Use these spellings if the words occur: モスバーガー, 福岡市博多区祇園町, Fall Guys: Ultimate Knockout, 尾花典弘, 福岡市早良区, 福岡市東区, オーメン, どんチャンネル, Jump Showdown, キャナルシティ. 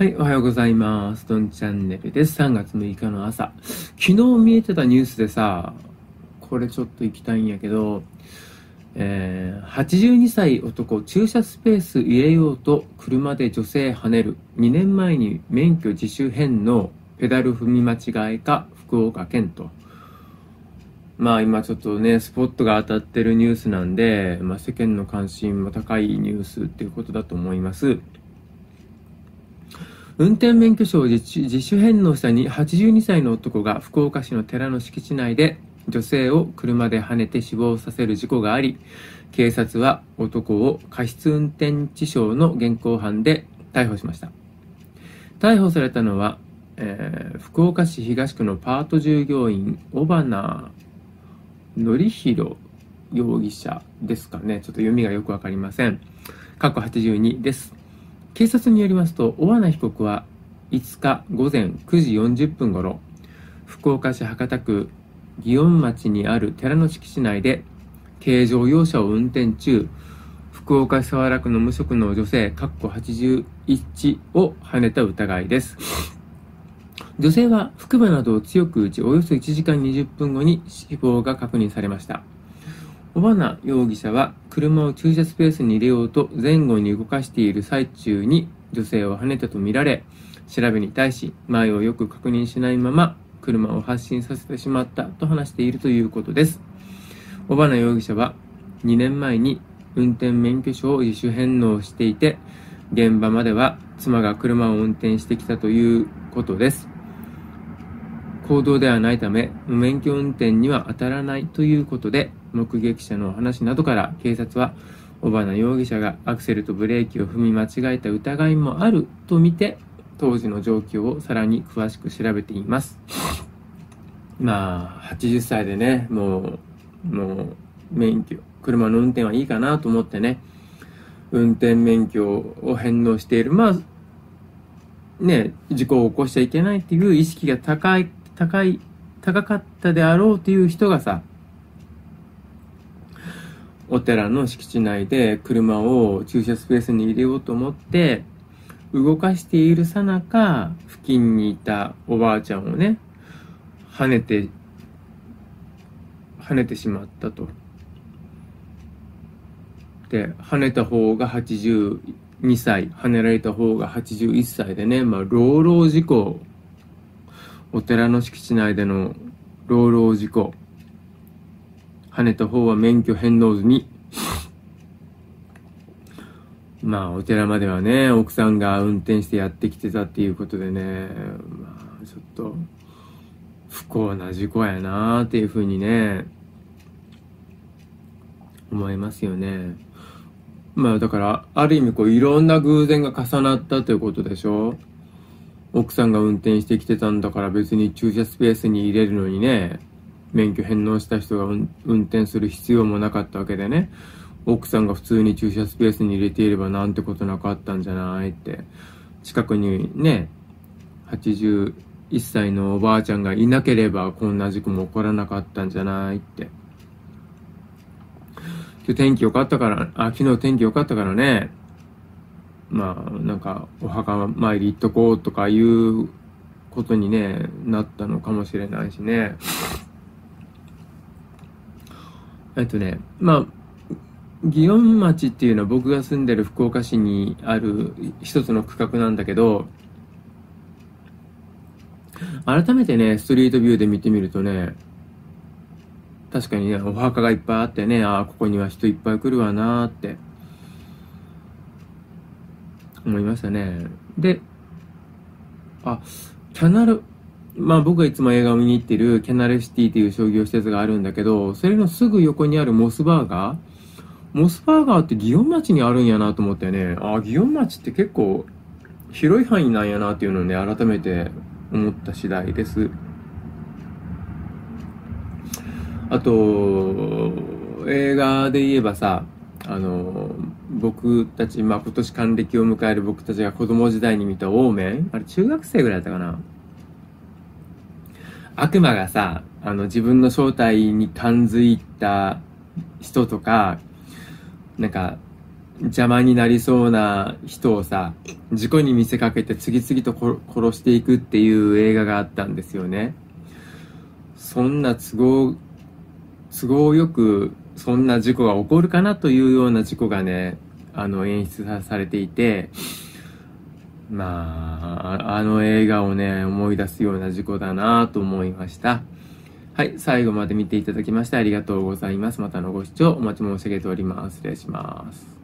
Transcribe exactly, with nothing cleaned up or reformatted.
はい、おはようございます。どんチャンネルです。さんがつむいかの朝。昨日見えてたニュースでさ、これちょっと行きたいんやけど、えー、はちじゅうにさい男、駐車スペース入れようと車で女性跳ねる。にねんまえに免許自主返納、ペダル踏み間違えか、福岡県と。まあ今ちょっとね、スポットが当たってるニュースなんで、まあ、世間の関心も高いニュースっていうことだと思います。運転免許証を自主返納したにはちじゅうにさいの男が福岡市の寺の敷地内で女性を車ではねて死亡させる事故があり、警察は男を過失運転致傷の現行犯で逮捕しました。逮捕されたのは、えー、福岡市東区のパート従業員、尾花典弘容疑者ですかね。ちょっと読みがよくわかりません。過去はちじゅうにです。警察によりますと、尾花被告はいつかごぜんくじよんじゅっぷんごろ、福岡市博多区祇園町にある寺の敷地内で、軽乗用車を運転中、福岡市早良区の無職の女性、はちじゅういちをはねた疑いです。女性は腹部などを強く打ち、およそいちじかんにじゅっぷんごに死亡が確認されました。尾花容疑者は車を駐車スペースに入れようと前後に動かしている最中に女性をはねたとみられ、調べに対し前をよく確認しないまま車を発進させてしまったと話しているということです。尾花容疑者はにねんまえに運転免許証を自主返納していて、現場までは妻が車を運転してきたということです。公道ではないため無免許運転には当たらないということで、目撃者の話などから警察は尾花容疑者がアクセルとブレーキを踏み間違えた疑いもあるとみて、当時の状況をさらに詳しく調べています。まあはちじゅっさいでね、もうもう免許車の運転はいいかなと思ってね、運転免許を返納している、まあね、事故を起こしちゃいけないっていう意識が高い高い高かったであろうという人がさ、お寺の敷地内で車を駐車スペースに入れようと思って動かしているさなか、付近にいたおばあちゃんをね、はねてはねてしまったと。で、はねた方がはちじゅうにさい、はねられた方がはちじゅういっさいでね、まあ老老事故、お寺の敷地内での老老事故、はねた方は免許返納ずにまあお寺まではね、奥さんが運転してやってきてたっていうことでね、まあちょっと不幸な事故やなーっていうふうにね思いますよね。まあだからある意味こういろんな偶然が重なったということでしょ。奥さんが運転してきてたんだから、別に駐車スペースに入れるのにね、免許返納した人が運転する必要もなかったわけでね、奥さんが普通に駐車スペースに入れていればなんてことなかったんじゃないって。近くにね、はちじゅういっさいのおばあちゃんがいなければこんな事故も起こらなかったんじゃないって。今日天気良かったから、あ昨日天気良かったからね、まあなんかお墓参り行っとこうとかいうことに、ね、なったのかもしれないしね。えっとね、まあ祇園町っていうのは僕が住んでる福岡市にある一つの区画なんだけど、改めてねストリートビューで見てみるとね、確かにねお墓がいっぱいあってね、ああここには人いっぱい来るわなーって思いましたね。で、あキャナル、まあ僕がいつも映画を見に行っているキャナルシティという商業施設があるんだけど、それのすぐ横にあるモスバーガー。モスバーガーって祇園町にあるんやなと思ってね、ああ、祇園町って結構広い範囲なんやなっていうのをね、改めて思った次第です。あと、映画で言えばさ、あの、僕たち、まあ今年還暦を迎える僕たちが子供時代に見たオーメン、あれ中学生ぐらいだったかな。悪魔がさ、あの自分の正体に感づいた人とか、なんか邪魔になりそうな人をさ、事故に見せかけて次々と殺していくっていう映画があったんですよね。そんな都合都合よくそんな事故が起こるかなというような事故がね、あの演出されていて、まああの映画をね思い出すような事故だなと思いました。はい、最後まで見ていただきましてありがとうございます。またのご視聴お待ち申し上げております。失礼します。